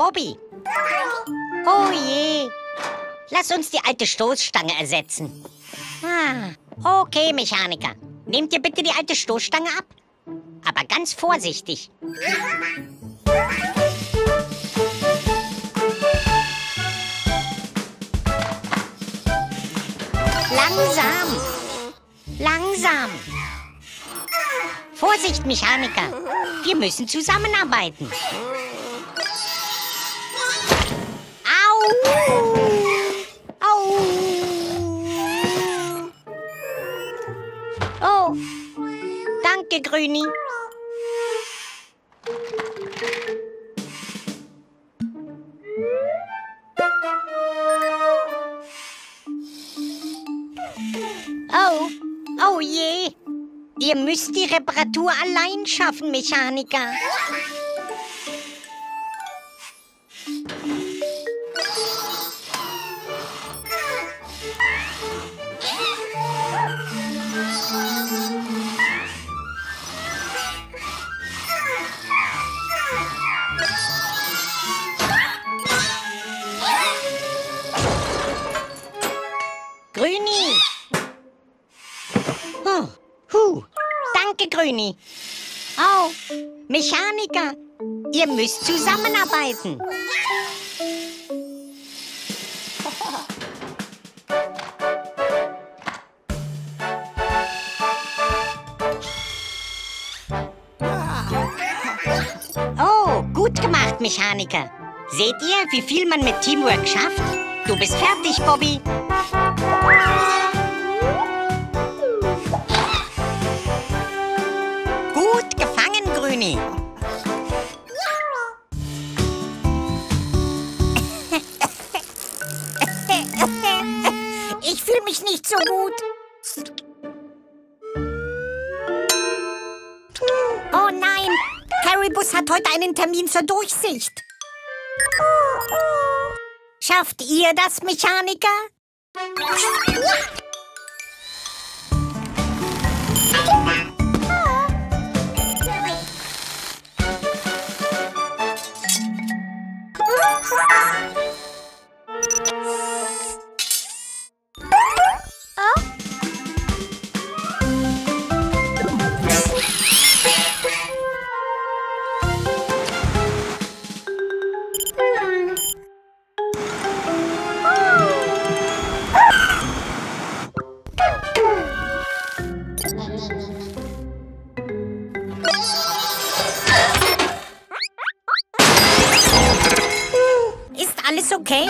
Bobby. Oh je. Lass uns die alte Stoßstange ersetzen. Ah, okay, Mechaniker. Nehmt ihr bitte die alte Stoßstange ab. Aber ganz vorsichtig. Langsam. Langsam. Vorsicht, Mechaniker. Wir müssen zusammenarbeiten. Au! Au! Oh. Danke, Grüni. Oh, oh je. Ihr müsst die Reparatur allein schaffen, Mechaniker. Grüni. Oh, Mechaniker, ihr müsst zusammenarbeiten. Oh, gut gemacht, Mechaniker. Seht ihr, wie viel man mit Teamwork schafft? Du bist fertig, Bobby. Ich fühle mich nicht so gut. Oh nein, Caribus hat heute einen Termin zur Durchsicht. Schafft ihr das, Mechaniker? Okay.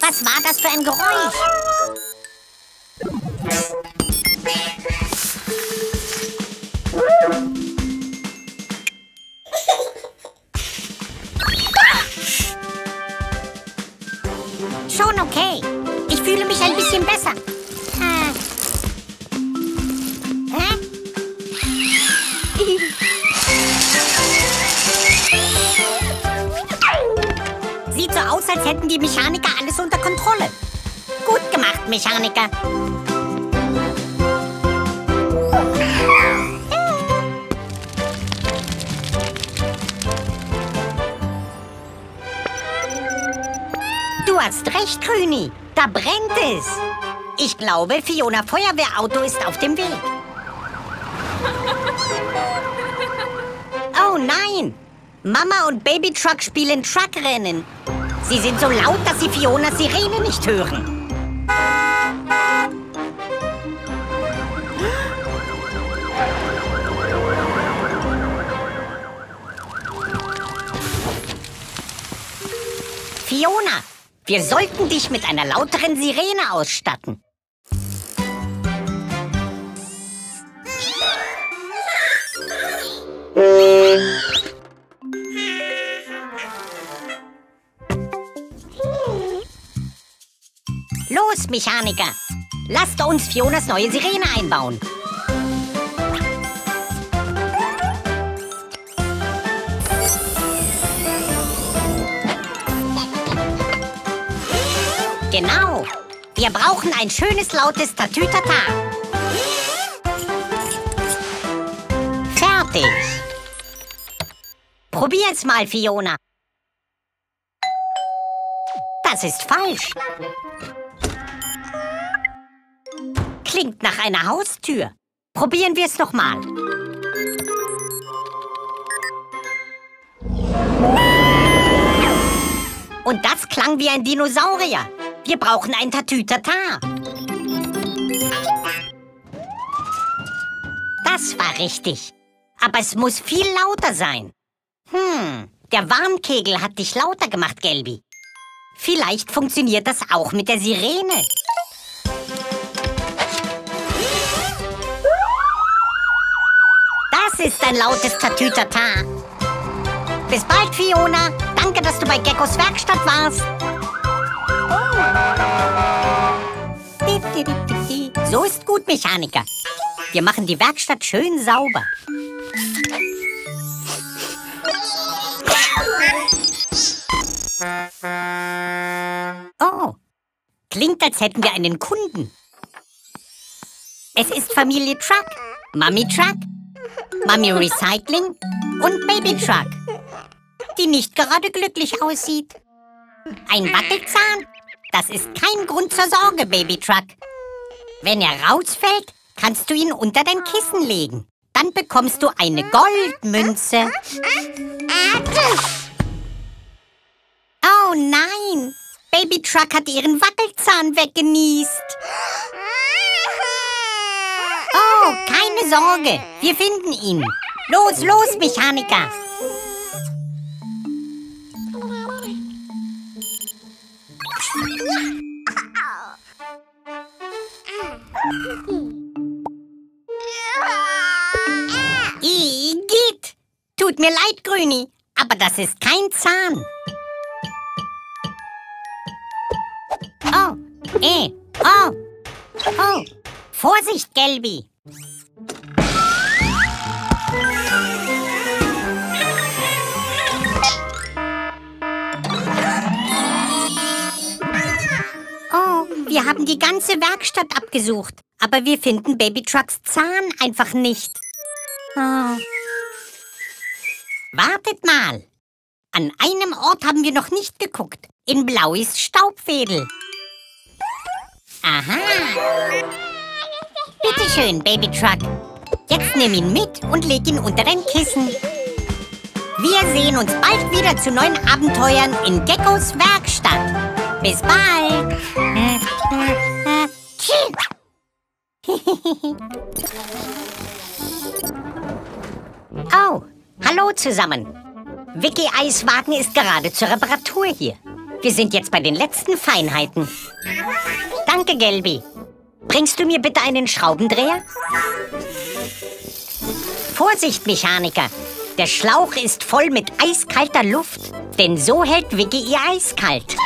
Was war das für ein Geräusch? Mechaniker. Du hast recht, Grüni. Da brennt es. Ich glaube, Fiona Feuerwehrauto ist auf dem Weg. Oh nein. Mama und Baby Truck spielen Truckrennen. Sie sind so laut, dass sie Fionas Sirene nicht hören. Fiona, wir sollten dich mit einer lauteren Sirene ausstatten. Los, Mechaniker! Lasst uns Fionas neue Sirene einbauen. Genau. Wir brauchen ein schönes, lautes Tatütata. Fertig. Probier's mal, Fiona. Das ist falsch. Klingt nach einer Haustür. Probieren wir es nochmal. Und das klang wie ein Dinosaurier. Wir brauchen ein Tatütata. Das war richtig. Aber es muss viel lauter sein. Der Warnkegel hat dich lauter gemacht, Gelbi. Vielleicht funktioniert das auch mit der Sirene. Das ist ein lautes Tatütata. Bis bald, Fiona. Danke, dass du bei Geckos Werkstatt warst. So ist gut, Mechaniker. Wir machen die Werkstatt schön sauber. Oh, klingt, als hätten wir einen Kunden. Es ist Familie Truck, Mami Truck, Mami Recycling und Baby Truck, die nicht gerade glücklich aussieht. Ein Wackelzahn? Das ist kein Grund zur Sorge, Baby Truck. Wenn er rausfällt, kannst du ihn unter dein Kissen legen. Dann bekommst du eine Goldmünze. Oh nein! Baby Truck hat ihren Wackelzahn weggenießt. Oh, keine Sorge. Wir finden ihn. Los, los, Mechaniker. Igitt! Tut mir leid, Grüni, aber das ist kein Zahn. Oh! Vorsicht, Gelbi! Oh, wir haben die ganze Werkstatt abgesucht, aber wir finden Baby Trucks Zahn einfach nicht. Oh. Wartet mal! An einem Ort haben wir noch nicht geguckt, in Blauis Staubwedel. Aha! Bitte schön, Baby Truck. Jetzt nimm ihn mit und leg ihn unter dein Kissen. Wir sehen uns bald wieder zu neuen Abenteuern in Geckos Werkstatt. Bis bald! Oh, hallo zusammen. Vicky Eiswagen ist gerade zur Reparatur hier. Wir sind jetzt bei den letzten Feinheiten. Danke, Gelbi. Bringst du mir bitte einen Schraubendreher? Vorsicht, Mechaniker. Der Schlauch ist voll mit eiskalter Luft. Denn so hält Vicky ihr Eis kalt.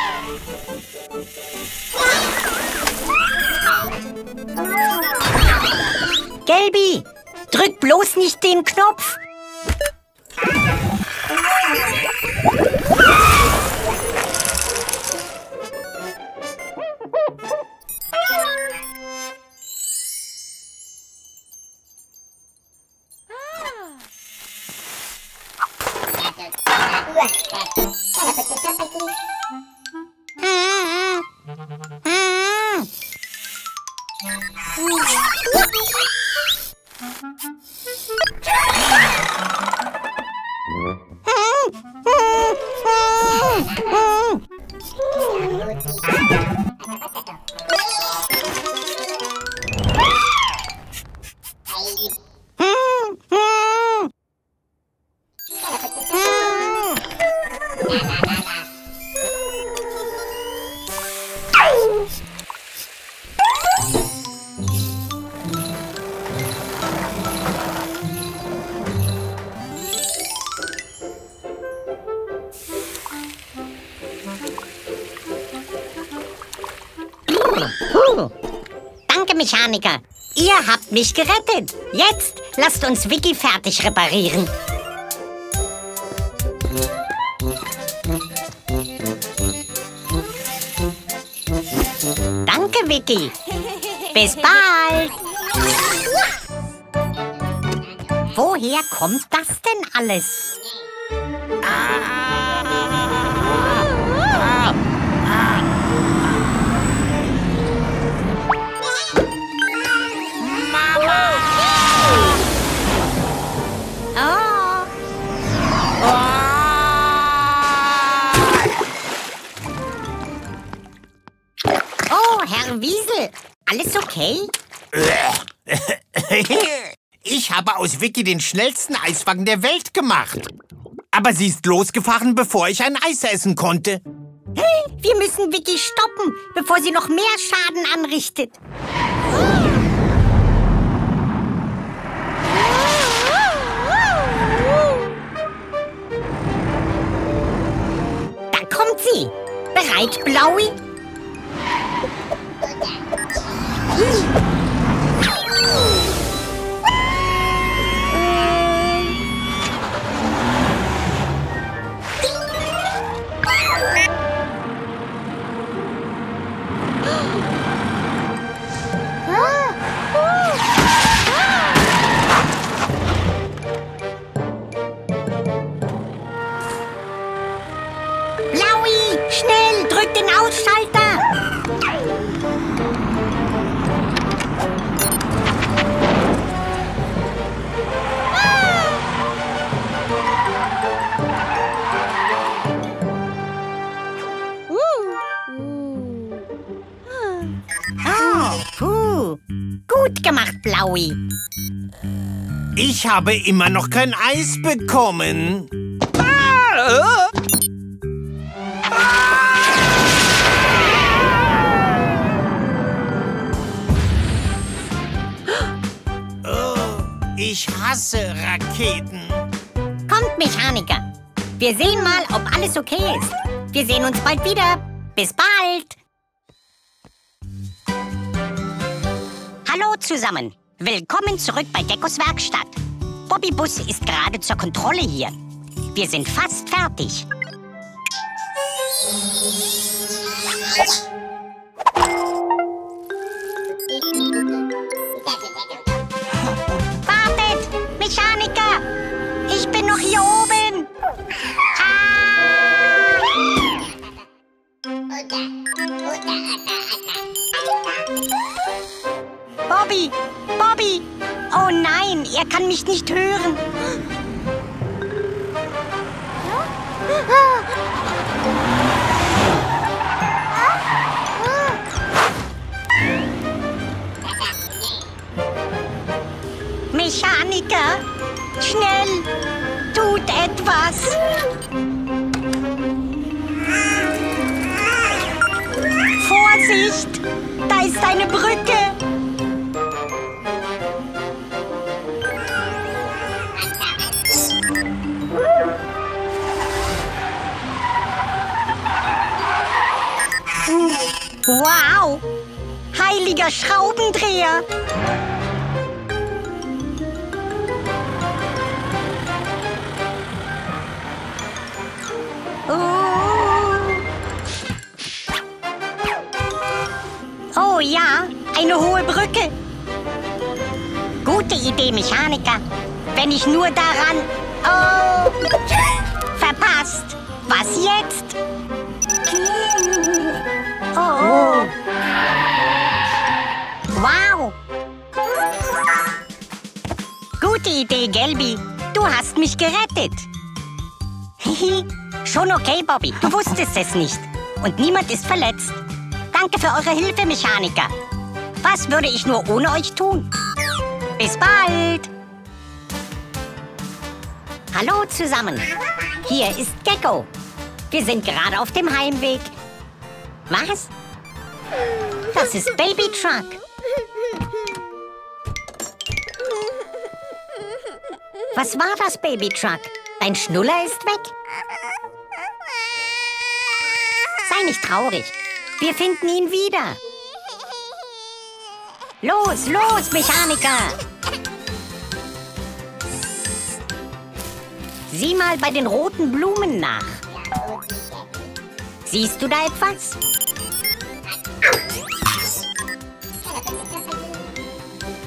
Gelbi, drück bloß nicht den Knopf. Automechaniker. Ihr habt mich gerettet. Jetzt lasst uns Vicky fertig reparieren. Danke, Vicky. Bis bald. Woher kommt das denn alles? Herr Wiesel, alles okay? Ich habe aus Vicky den schnellsten Eiswagen der Welt gemacht. Aber sie ist losgefahren, bevor ich ein Eis essen konnte. Wir müssen Vicky stoppen, bevor sie noch mehr Schaden anrichtet. Da kommt sie. Bereit, Blaui? Blaui, schnell, drück den Ausschalter! Gut gemacht, Blaui. Ich habe immer noch kein Eis bekommen. Ich hasse Raketen. Kommt, Mechaniker. Wir sehen mal, ob alles okay ist. Wir sehen uns bald wieder. Bis bald. Hallo zusammen. Willkommen zurück bei Geckos Werkstatt. Bobby Bus ist gerade zur Kontrolle hier. Wir sind fast fertig. Wartet! Mechaniker! Ich bin noch hier oben! Bobby! Bobby! Oh nein, er kann mich nicht hören. Mechaniker, schnell, tut etwas. Vorsicht, da ist eine Brücke. Wow! Heiliger Schraubendreher! Oh ja, eine hohe Brücke! Gute Idee, Mechaniker! Wenn ich nur daran... Oh! Verpasst! Was jetzt? Oh. Wow! Gute Idee, Gelbi. Du hast mich gerettet. Schon okay, Bobby. Du wusstest es nicht. Und niemand ist verletzt. Danke für eure Hilfe, Mechaniker. Was würde ich nur ohne euch tun? Bis bald! Hallo zusammen. Hier ist Gecko. Wir sind gerade auf dem Heimweg. Was? Das ist Baby Truck. Was war das, Baby Truck? Dein Schnuller ist weg? Sei nicht traurig. Wir finden ihn wieder. Los, los, Mechaniker! Sieh mal bei den roten Blumen nach. Siehst du da etwas?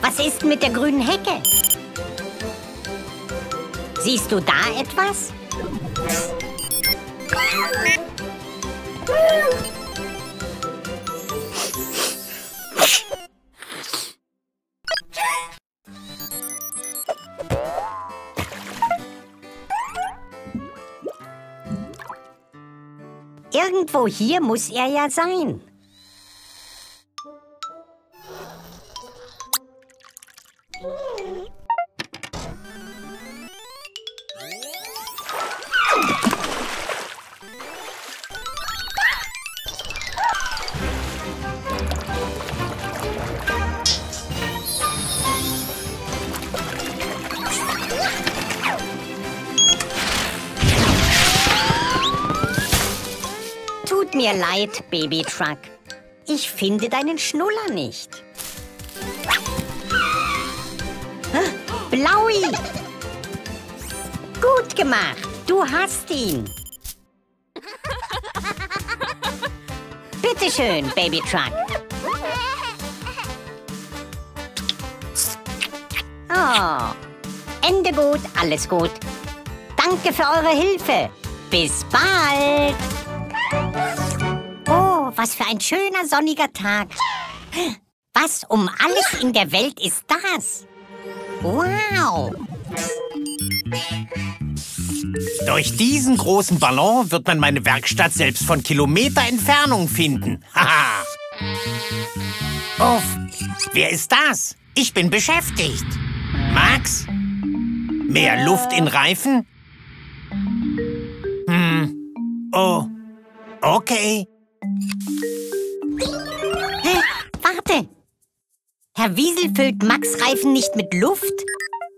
Was ist mit der grünen Hecke? Siehst du da etwas? Irgendwo hier muss er ja sein. Mir leid, Baby Truck. Ich finde deinen Schnuller nicht. Blaui! Gut gemacht, du hast ihn. Bitteschön, Baby Truck. Oh, Ende gut, alles gut. Danke für eure Hilfe. Bis bald. Was für ein schöner, sonniger Tag. Was um alles in der Welt ist das? Wow! Durch diesen großen Ballon wird man meine Werkstatt selbst von Kilometer Entfernung finden. Haha! Uff, wer ist das? Ich bin beschäftigt. Max? Mehr Luft in Reifen? Oh, okay. Warte! Herr Wiesel füllt Max' Reifen nicht mit Luft,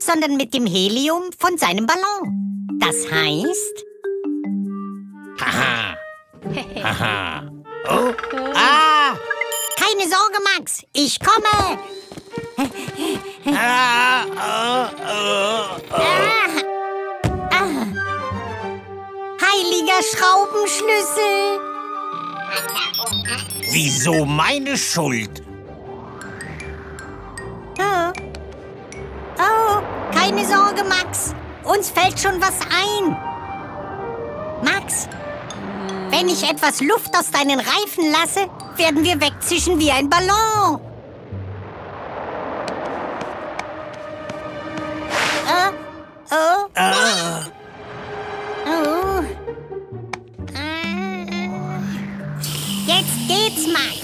sondern mit dem Helium von seinem Ballon. Das heißt... Haha! Haha! Oh! Ah! Keine Sorge, Max! Ich komme! Ah! Oh! Oh! Oh! Ah! Ah! Heiliger Schraubenschlüssel! Wieso meine Schuld? Oh. Oh, keine Sorge, Max. Uns fällt schon was ein. Max, wenn ich etwas Luft aus deinen Reifen lasse, werden wir wegzischen wie ein Ballon. Oh. Oh. Oh. Jetzt geht's, Max!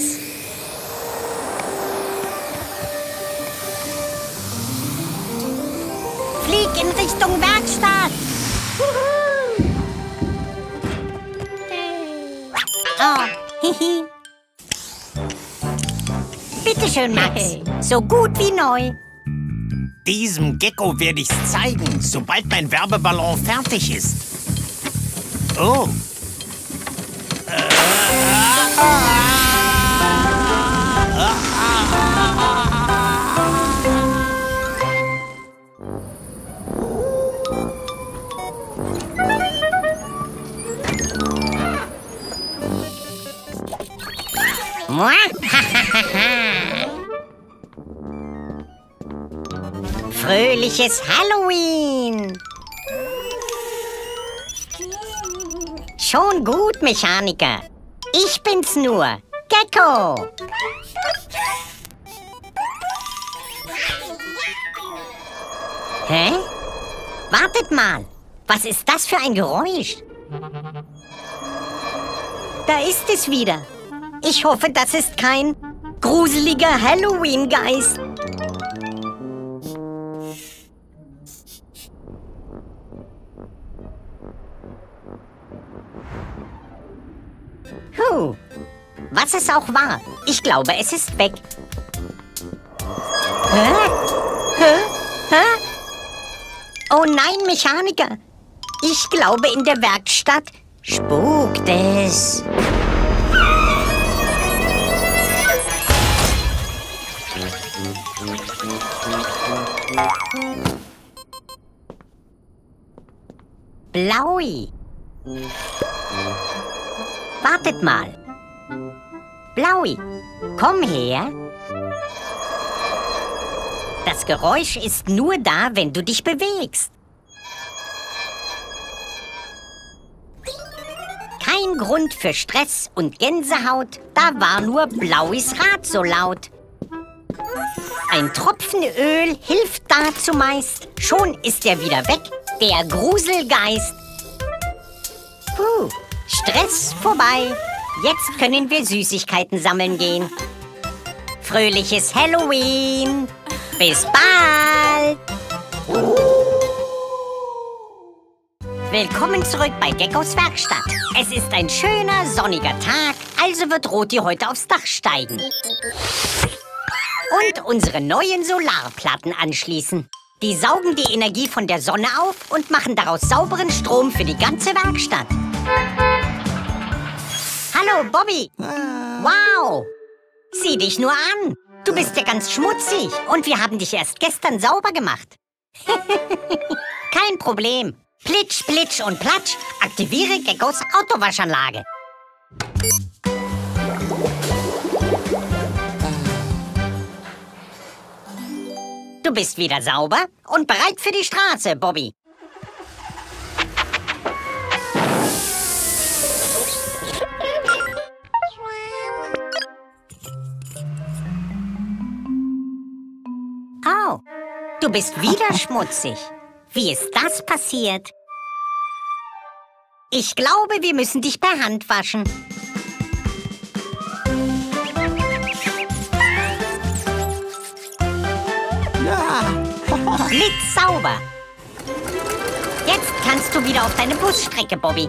Flieg in Richtung Werkstatt! Oh, hihi. Bitteschön, Max. So gut wie neu. Diesem Gecko werde ich's zeigen, sobald mein Werbeballon fertig ist. Oh. Fröhliches Halloween! Schon gut, Mechaniker. Ich bin's nur, Gecko. Hä? Wartet mal. Was ist das für ein Geräusch? Da ist es wieder. Ich hoffe, das ist kein gruseliger Halloween-Geist. Huh. Was es auch war, ich glaube, es ist weg. Hä? Hä? Hä? Oh nein, Mechaniker. Ich glaube, in der Werkstatt spukt es. Blaui. Wartet mal. Blaui, komm her. Das Geräusch ist nur da, wenn du dich bewegst. Kein Grund für Stress und Gänsehaut, da war nur Blauis Rad so laut. Ein Tropfen Öl hilft da zumeist, schon ist er wieder weg, der Gruselgeist. Puh, Stress vorbei, jetzt können wir Süßigkeiten sammeln gehen. Fröhliches Halloween, bis bald! Willkommen zurück bei Geckos Werkstatt. Es ist ein schöner, sonniger Tag, also wird Roti heute aufs Dach steigen. Und unsere neuen Solarplatten anschließen. Die saugen die Energie von der Sonne auf und machen daraus sauberen Strom für die ganze Werkstatt. Hallo, Bobby. Wow. Sieh dich nur an. Du bist ja ganz schmutzig und wir haben dich erst gestern sauber gemacht. Kein Problem. Plitsch, plitsch und platsch. Aktiviere Geckos Autowaschanlage. Du bist wieder sauber und bereit für die Straße, Bobby. Oh, du bist wieder schmutzig. Wie ist das passiert? Ich glaube, wir müssen dich per Hand waschen. Blitzsauber. Jetzt kannst du wieder auf deine Busstrecke, Bobby.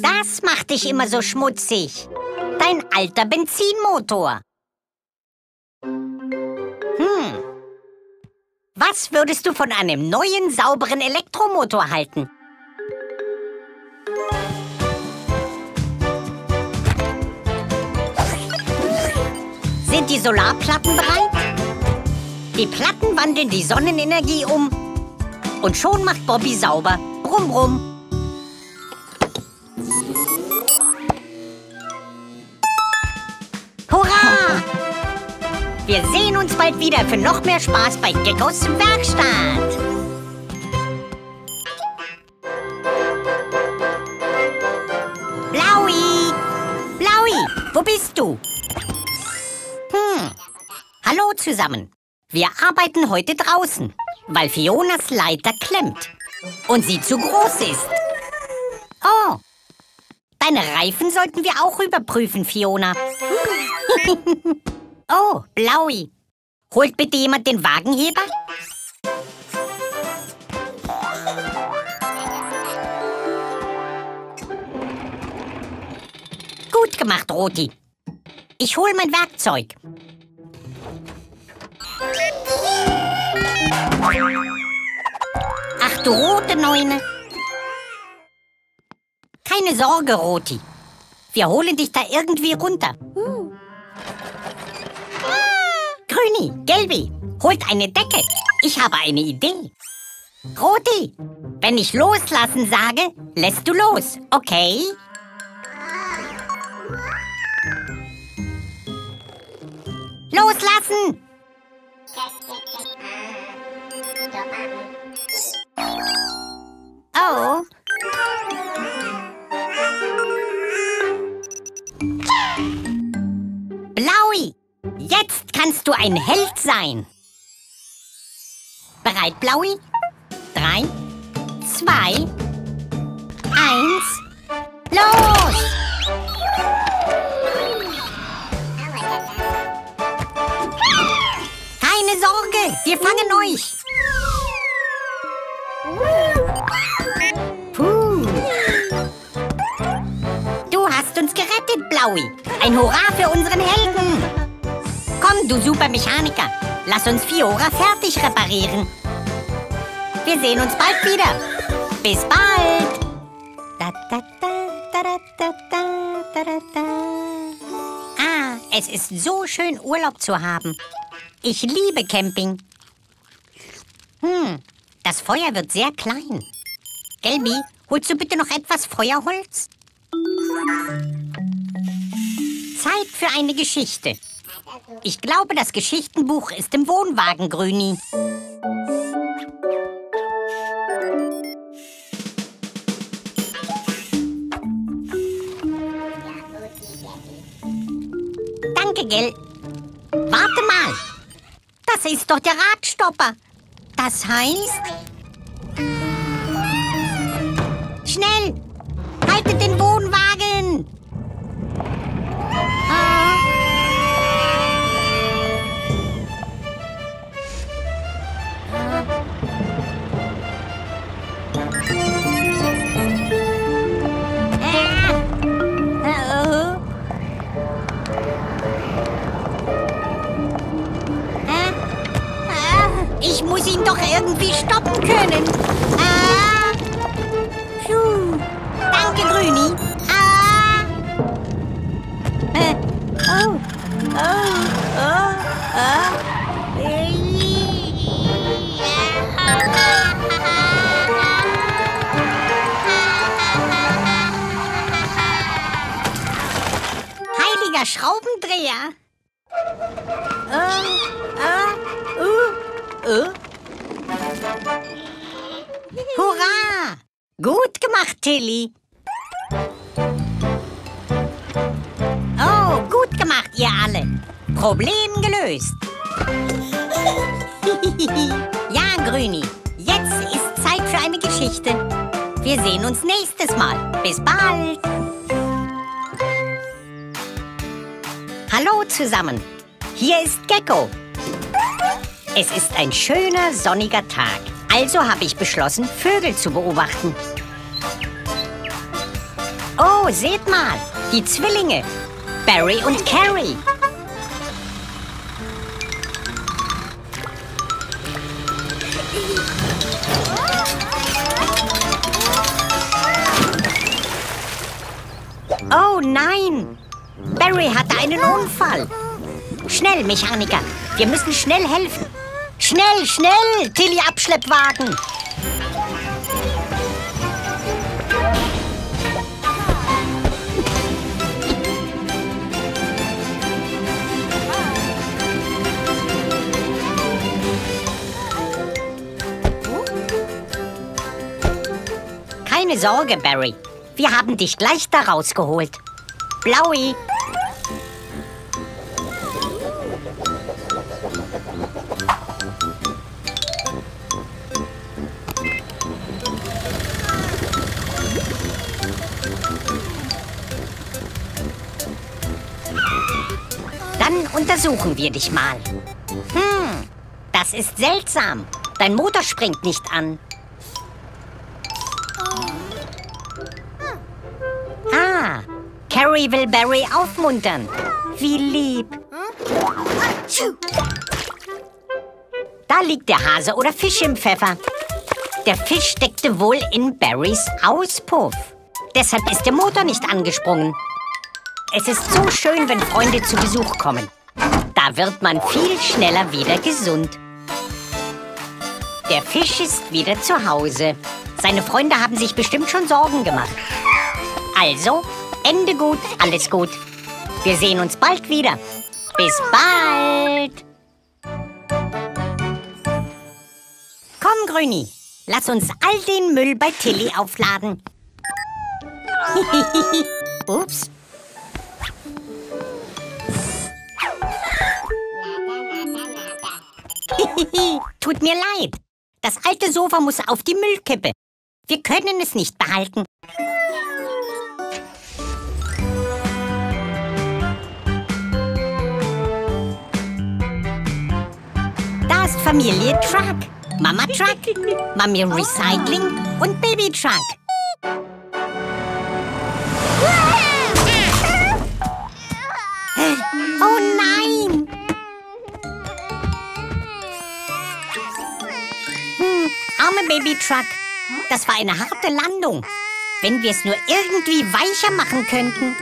Das macht dich immer so schmutzig. Dein alter Benzinmotor. Was würdest du von einem neuen, sauberen Elektromotor halten? Sind die Solarplatten bereit? Die Platten wandeln die Sonnenenergie um. Und schon macht Bobby sauber. Brumm, brumm. Hurra! Wir sehen uns bald wieder für noch mehr Spaß bei Geckos Werkstatt. Blaui! Blaui, wo bist du? Hallo zusammen. Wir arbeiten heute draußen, weil Fionas Leiter klemmt und sie zu groß ist. Oh, deine Reifen sollten wir auch überprüfen, Fiona. Oh, Blaui, holt bitte jemand den Wagenheber? Gut gemacht, Roti. Ich hol mein Werkzeug. Ach du rote Neune. Keine Sorge, Roti. Wir holen dich da irgendwie runter. Grüni, Gelbi, holt eine Decke. Ich habe eine Idee. Roti, wenn ich loslassen sage, lässt du los, okay? Loslassen! Oh. Blaui, jetzt kannst du ein Held sein. Bereit, Blaui? 3, 2, 1, los! Sorge, wir fangen euch. Puh. Du hast uns gerettet, Blaui. Ein Hurra für unseren Helden. Komm, du Supermechaniker. Lass uns Fiora fertig reparieren. Wir sehen uns bald wieder. Bis bald. Da, da, da, da, da, da, da, da. Ah, es ist so schön, Urlaub zu haben. Ich liebe Camping. Das Feuer wird sehr klein. Gelbi, holst du bitte noch etwas Feuerholz? Zeit für eine Geschichte. Ich glaube, das Geschichtenbuch ist im Wohnwagen, Grüni. Danke, Gel. Warte mal. Das ist doch der Radstopper. Das heißt... Schnell! Haltet den Wohnwagen! Ah. Ich muss ihn doch irgendwie stoppen können. Ah. Puh. Danke, Grüni. Ah. Oh. Oh. Oh. Oh. Heiliger Schraubendreher. Oh. Oh. Hurra! Gut gemacht, Tilly. Oh, gut gemacht, ihr alle. Problem gelöst. Ja, Grüni, jetzt ist Zeit für eine Geschichte. Wir sehen uns nächstes Mal. Bis bald. Hallo zusammen. Hier ist Gecko. Es ist ein schöner, sonniger Tag. Also habe ich beschlossen, Vögel zu beobachten. Oh, seht mal, die Zwillinge, Barry und Carrie. Oh nein, Barry hatte einen Unfall. Schnell, Mechaniker, wir müssen schnell helfen. Schnell, schnell, Tilly, Abschleppwagen! Keine Sorge, Barry. Wir haben dich gleich da rausgeholt. Blaui! Untersuchen wir dich mal. Das ist seltsam. Dein Motor springt nicht an. Ah, Carrie will Barry aufmuntern. Wie lieb. Da liegt der Hase oder Fisch im Pfeffer. Der Fisch steckte wohl in Barrys Auspuff. Deshalb ist der Motor nicht angesprungen. Es ist so schön, wenn Freunde zu Besuch kommen. Da wird man viel schneller wieder gesund. Der Fisch ist wieder zu Hause. Seine Freunde haben sich bestimmt schon Sorgen gemacht. Also, Ende gut, alles gut. Wir sehen uns bald wieder. Bis bald! Komm, Grüni, lass uns all den Müll bei Tilly aufladen. Ups. Tut mir leid. Das alte Sofa muss auf die Müllkippe. Wir können es nicht behalten. Da ist Familie Truck, Mama Truck, Mami Recycling und Baby Truck. Oh nein! Arme Baby Truck, das war eine harte Landung. Wenn wir es nur irgendwie weicher machen könnten.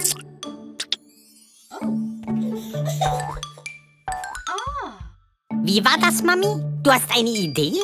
Wie war das, Mami? Du hast eine Idee?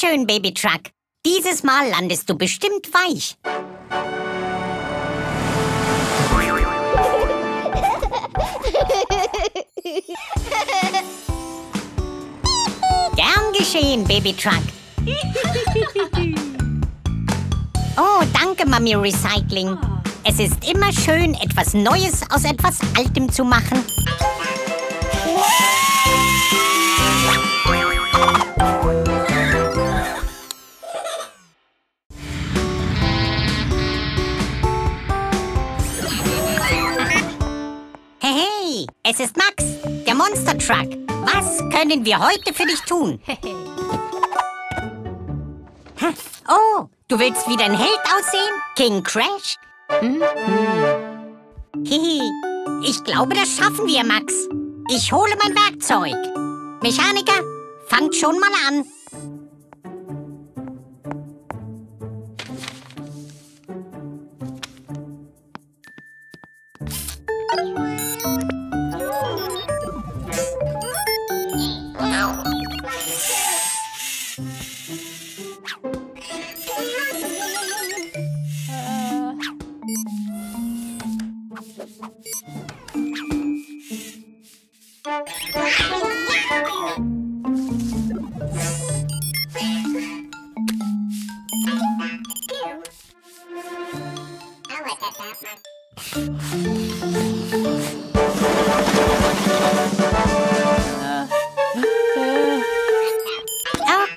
Schön, Baby Truck. Dieses Mal landest du bestimmt weich. Gern geschehen, Baby Truck. Oh, danke, Mami Recycling. Es ist immer schön, etwas Neues aus etwas Altem zu machen. Es ist Max, der Monster Truck. Was können wir heute für dich tun? Oh, du willst wieder ein Held aussehen? King Crash? Ich glaube, das schaffen wir, Max. Ich hole mein Werkzeug. Mechaniker, fangt schon mal an.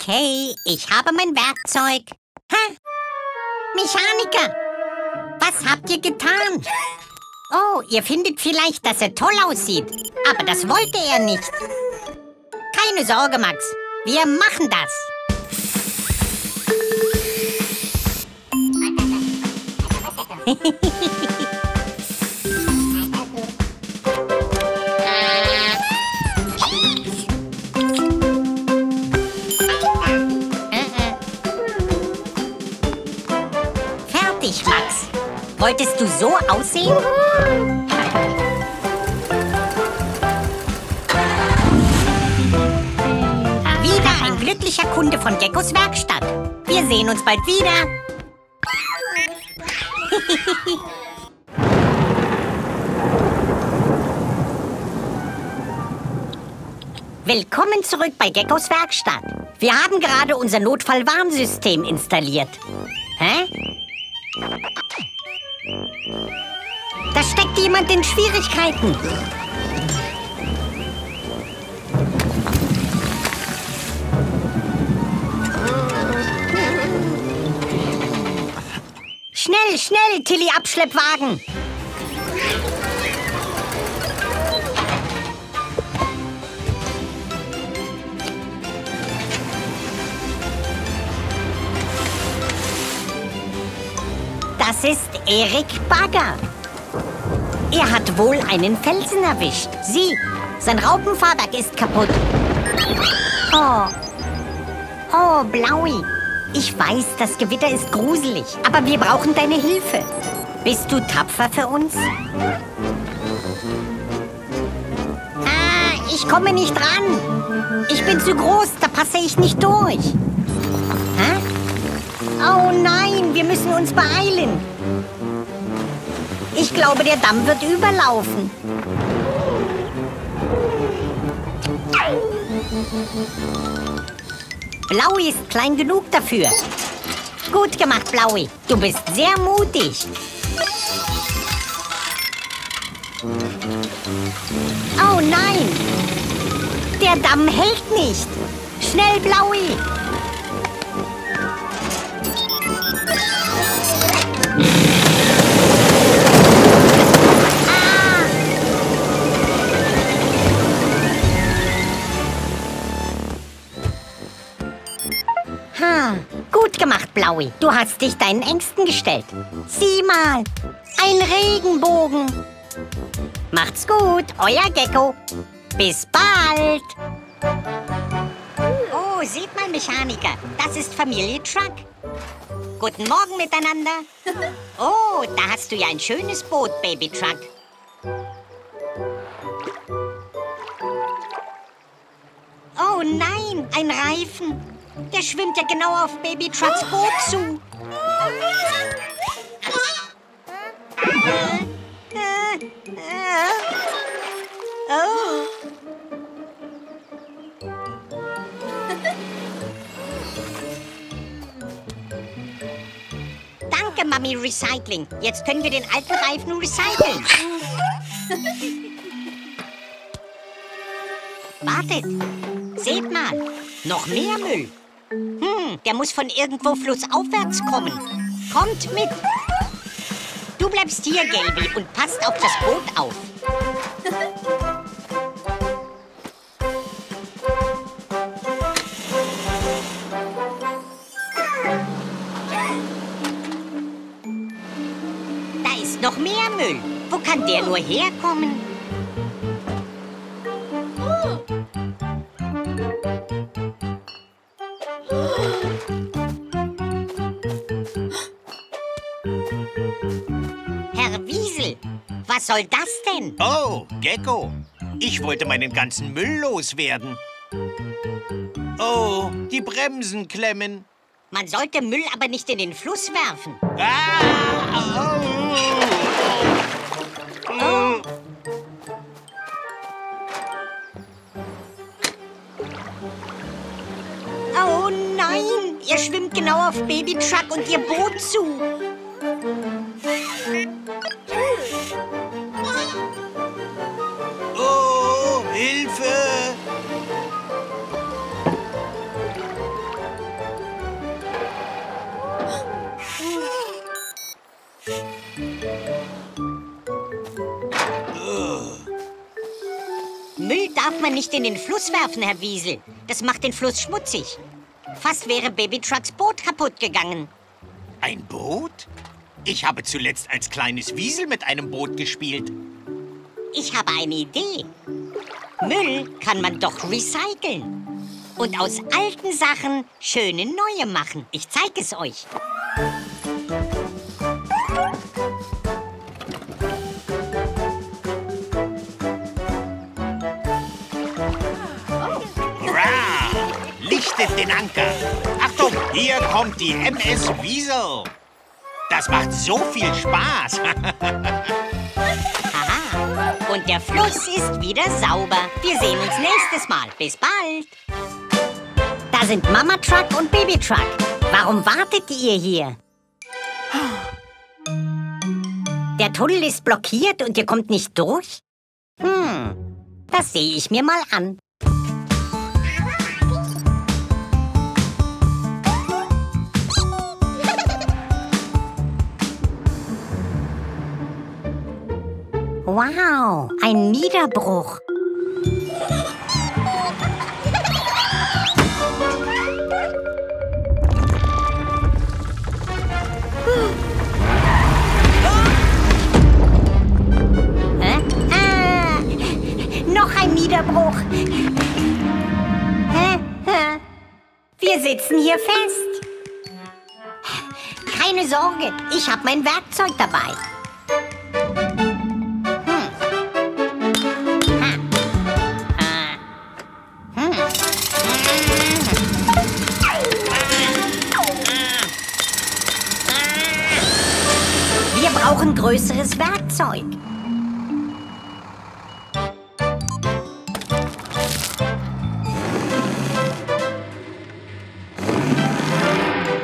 Okay, ich habe mein Werkzeug. Mechaniker, was habt ihr getan? Oh, ihr findet vielleicht, dass er toll aussieht. Aber das wollte er nicht. Keine Sorge, Max. Wir machen das. Fertig, Max. Wolltest du so aussehen? Wieder ein glücklicher Kunde von Geckos Werkstatt. Wir sehen uns bald wieder. Willkommen zurück bei Geckos Werkstatt. Wir haben gerade unser Notfallwarnsystem installiert. Da steckt jemand in Schwierigkeiten. Schnell, schnell, Tilly, Abschleppwagen! Das ist Erik Bagger. Er hat wohl einen Felsen erwischt. Sieh, sein Raupenfahrwerk ist kaputt. Oh, Blaui. Ich weiß, das Gewitter ist gruselig, aber wir brauchen deine Hilfe. Bist du tapfer für uns? Ich komme nicht ran. Ich bin zu groß, da passe ich nicht durch. Oh nein, wir müssen uns beeilen. Ich glaube, der Damm wird überlaufen. Blaui ist klein genug dafür. Gut gemacht, Blaui. Du bist sehr mutig. Oh nein! Der Damm hält nicht. Schnell, Blaui! gut gemacht, Blaui. Du hast dich deinen Ängsten gestellt. Sieh mal, ein Regenbogen. Macht's gut, euer Gecko. Bis bald. Oh, seht mal, Mechaniker, das ist Familie Truck. Guten Morgen miteinander. Oh, da hast du ja ein schönes Boot, Baby Truck. Oh nein, ein Reifen. Der schwimmt ja genau auf Baby Trucks Boot zu. Oh. Danke, Mami Recycling. Jetzt können wir den alten Reifen recyceln. Wartet. Seht mal. Noch mehr Müll. Hm, der muss von irgendwo flussaufwärts kommen. Kommt mit. Du bleibst hier, Gelbi, und passt auf das Boot auf. Noch mehr Müll. Wo kann der nur herkommen? Herr Wiesel, was soll das denn? Oh, Gecko, ich wollte meinen ganzen Müll loswerden. Oh, die Bremsen klemmen. Man sollte Müll aber nicht in den Fluss werfen. Ah, oh. Oh nein, ihr schwimmt genau auf Baby Truck und ihr Boot zu. Oh, Hilfe! Müll darf man nicht in den Fluss werfen, Herr Wiesel. Das macht den Fluss schmutzig. Fast wäre Baby Trucks Boot kaputt gegangen. Ein Boot? Ich habe zuletzt als kleines Wiesel mit einem Boot gespielt. Ich habe eine Idee. Müll kann man doch recyceln. Und aus alten Sachen schöne neue machen. Ich zeige es euch. Den Anker. Achtung, hier kommt die MS Weasel. Das macht so viel Spaß. Aha, und der Fluss ist wieder sauber. Wir sehen uns nächstes Mal. Bis bald. Da sind Mama Truck und Baby Truck. Warum wartet ihr hier? Der Tunnel ist blockiert und ihr kommt nicht durch? Hm, das sehe ich mir mal an. Wow, ein Niederbruch. Noch ein Niederbruch. Wir sitzen hier fest. Keine Sorge, ich habe mein Werkzeug dabei. Wir brauchen größeres Werkzeug.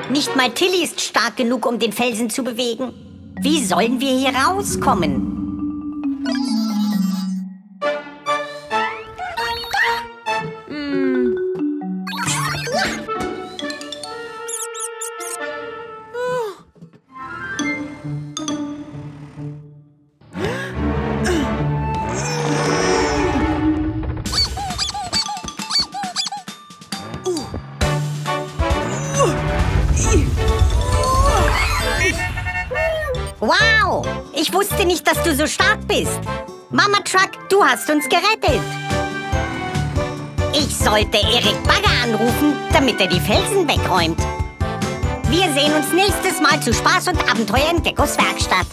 Nicht mal Tilly ist stark genug, um den Felsen zu bewegen. Wie sollen wir hier rauskommen? Ich wusste nicht, dass du so stark bist. Mama Truck, du hast uns gerettet. Ich sollte Erik Bagger anrufen, damit er die Felsen wegräumt. Wir sehen uns nächstes Mal zu Spaß und Abenteuer in Geckos Werkstatt.